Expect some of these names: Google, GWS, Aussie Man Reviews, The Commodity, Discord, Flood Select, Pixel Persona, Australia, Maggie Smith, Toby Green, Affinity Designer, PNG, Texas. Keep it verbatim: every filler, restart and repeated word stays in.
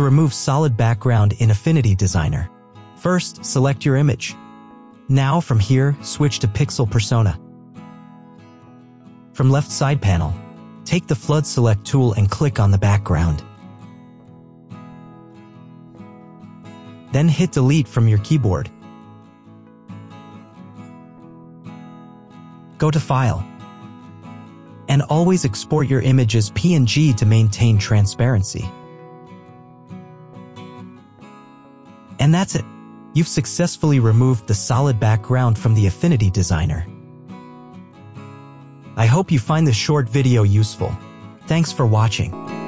to remove solid background in Affinity Designer. First, select your image. Now from here, switch to Pixel Persona. From left side panel, take the Flood Select tool and click on the background. Then hit Delete from your keyboard. Go to File. And always export your image as P N G to maintain transparency. And that's it. You've successfully removed the solid background from the Affinity Designer. I hope you find this short video useful. Thanks for watching.